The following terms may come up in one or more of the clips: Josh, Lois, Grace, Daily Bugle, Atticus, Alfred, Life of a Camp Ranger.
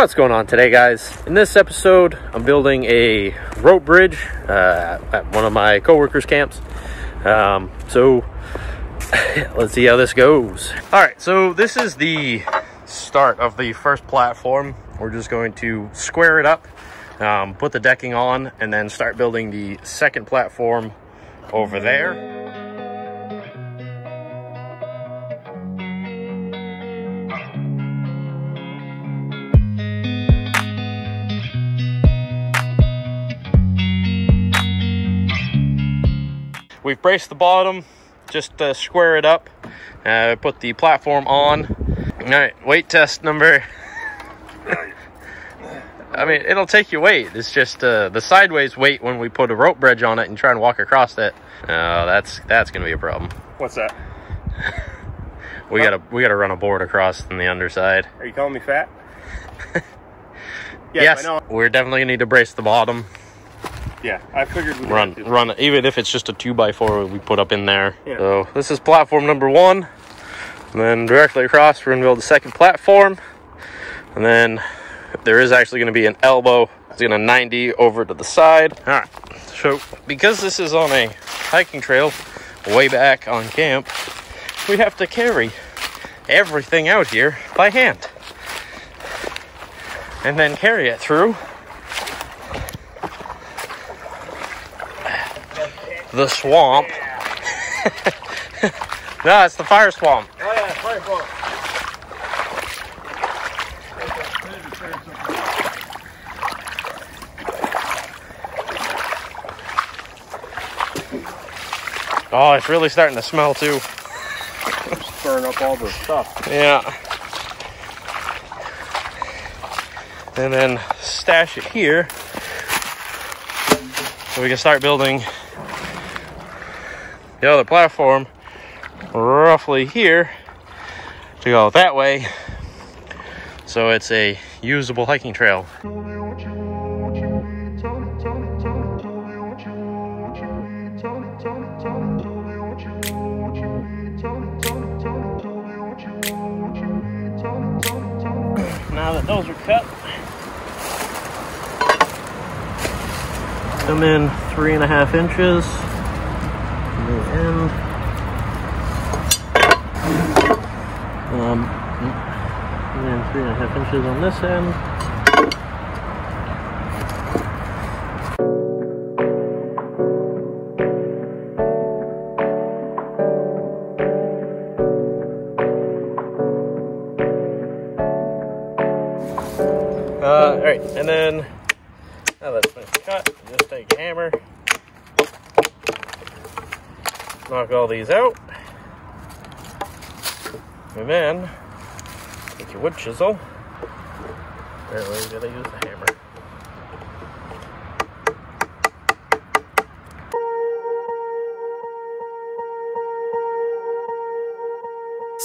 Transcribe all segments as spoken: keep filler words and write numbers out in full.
What's going on today, guys? In this episode, I'm building a rope bridge uh, at one of my coworkers' camps. Um, so let's see how this goes. All right, so this is the start of the first platform. We're just going to square it up, um, put the decking on, and then start building the second platform over there. We've braced the bottom, just to square it up, uh, put the platform on. All right, weight test number. I mean, it'll take your weight. It's just uh, the sideways weight when we put a rope bridge on it and try and walk across it. Oh, uh, that's that's gonna be a problem. What's that? we huh? gotta we gotta run a board across on the underside. Are you calling me fat? yes, yes I know. We're definitely gonna need to brace the bottom. Yeah, I figured we'd run, run, even if it's just a two by four we put up in there. Yeah. So this is platform number one. And then directly across, we're gonna build the second platform. And then there is actually gonna be an elbow. It's gonna ninety over to the side. All right, so because this is on a hiking trail way back on camp, we have to carry everything out here by hand. And then carry it through the swamp. Yeah. No, it's the fire swamp. Oh yeah, fire swamp. Oh, it's really starting to smell too. Stirring up all the stuff. Yeah. And then stash it here so we can start building the other platform roughly here to go that way, so it's a usable hiking trail. Now that those are cut, come in three and a half inches. And um, and then three and a half inches on this end. Uh, all right, and then now that's been cut, just take a hammer. Knock all these out, and then take your wood chisel. Apparently, you gotta use the hammer.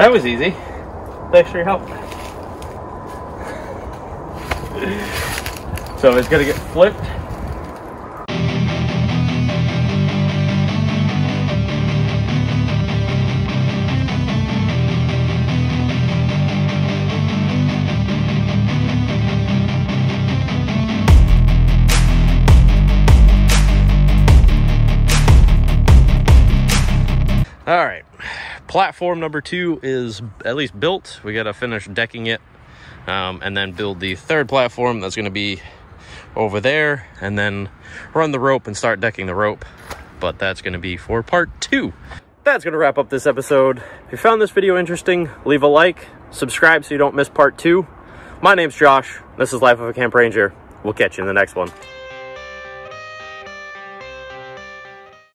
That was easy. Thanks for your help. So it's gonna get flipped. All right, platform number two is at least built. We got to finish decking it um, and then build the third platform that's going to be over there, and then run the rope and start decking the rope. But that's going to be for part two. That's going to wrap up this episode. If you found this video interesting, leave a like, subscribe so you don't miss part two. My name's Josh. This is Life of a Camp Ranger. We'll catch you in the next one.